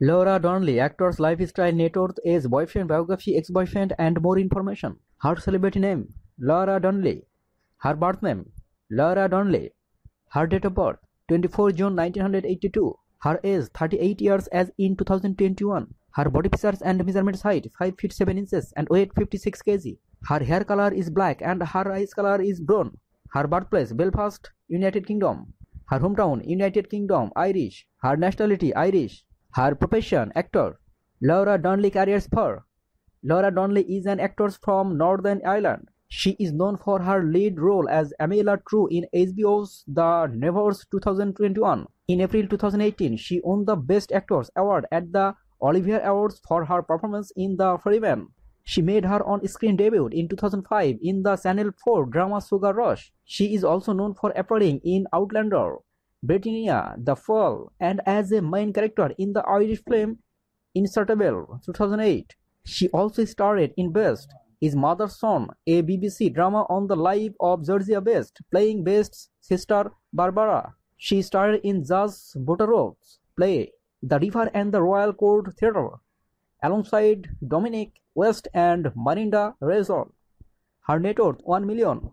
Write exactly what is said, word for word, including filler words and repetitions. Laura Donnelly, actor's lifestyle, net worth, age, boyfriend, biography, ex-boyfriend, and more information. Her celebrity name, Laura Donnelly. Her birth name, Laura Donnelly. Her date of birth, twenty-fourth of June nineteen eighty-two. Her age, thirty-eight years as in two thousand twenty-one. Her body features and measurements: height, five feet seven inches and weight fifty-six kilograms. Her hair color is black and her eyes color is brown. Her birthplace, Belfast, United Kingdom. Her hometown, United Kingdom, Irish. Her nationality, Irish. Her profession, actor. Laura Donnelly careers for. Laura Donnelly is an actress from Northern Ireland. She is known for her lead role as Amelia True in H B O's The Nevers two thousand twenty-one. In April two thousand eighteen, she won the Best Actors Award at the Olivier Awards for her performance in The Ferryman. She made her on-screen debut in two thousand five in the Channel four drama Sugar Rush. She is also known for appearing in Outlander, Britannia, The Fall, and as a main character in the Irish film Insatiable two thousand eight. She also starred in Best: His Mother's Son, a B B C drama on the life of George Best, playing Best's sister Barbara. She starred in George Butteroff's play The River and the Royal Court Theatre, alongside Dominic West and Miranda Raison. Her net worth, one million.